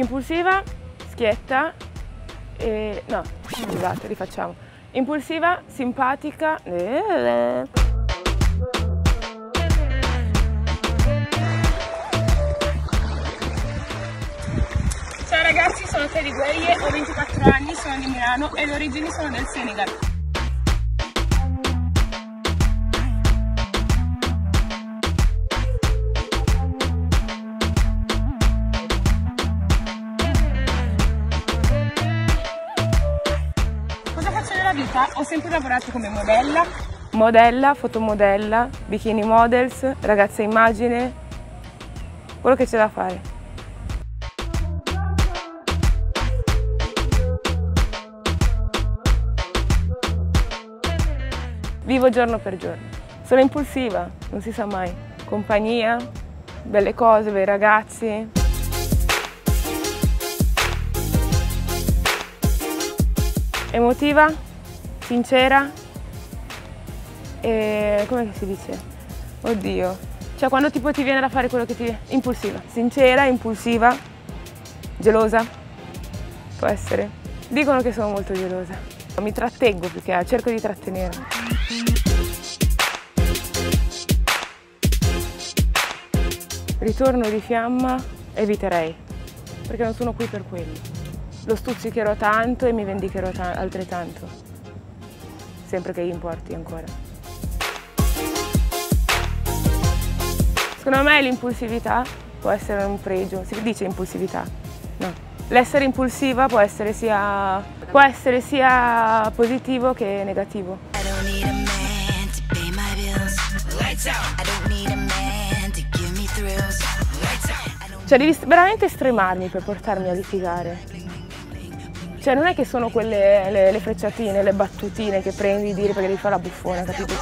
Impulsiva, schietta e... no, scusate, rifacciamo. Impulsiva, simpatica... Ciao ragazzi, sono Khady Gueye, ho 24 anni, sono di Milano e le origini sono del Senegal. Vita, ho sempre lavorato come modella, fotomodella, bikini models, ragazza immagine, quello che c'è da fare. Vivo giorno per giorno, sono impulsiva, non si sa mai, compagnia, belle cose, bei ragazzi. Emotiva, sincera e... come si dice? Oddio, cioè quando tipo ti viene da fare quello che ti viene... Impulsiva, sincera, impulsiva, gelosa, può essere. Dicono che sono molto gelosa. Mi trattengo più che cerco di trattenere. Ritorno di fiamma eviterei, perché non sono qui per quello. Lo stuzzicherò tanto e mi vendicherò altrettanto, sempre che gli importi ancora. Secondo me l'impulsività può essere un pregio, si dice impulsività, no. L'essere impulsiva può essere sia positivo che negativo. Cioè devi veramente stremarmi per portarmi a litigare. Cioè non è che sono quelle le frecciatine, le battutine che prendi e dire perché devi fare la buffona, capito?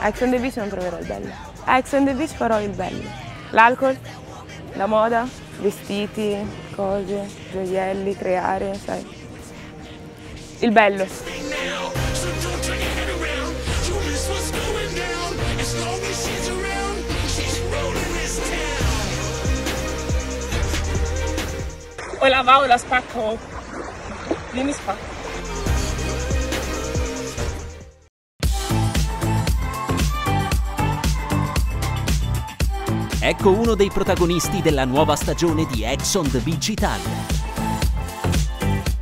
A Ex On The Beach non troverò il bello. A Ex On The Beach farò il bello. L'alcol, la moda, vestiti, cose, gioielli, creare, sai. Il bello. O la va o la spacco, lì mi spacco. Ecco uno dei protagonisti della nuova stagione di Ex On The Beach Italia.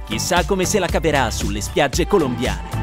Chissà come se la caverà sulle spiagge colombiane.